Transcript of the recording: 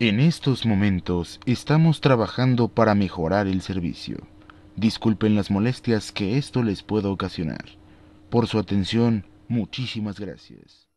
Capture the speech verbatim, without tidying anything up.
En estos momentos estamos trabajando para mejorar el servicio. Disculpen las molestias que esto les pueda ocasionar. Por su atención, muchísimas gracias.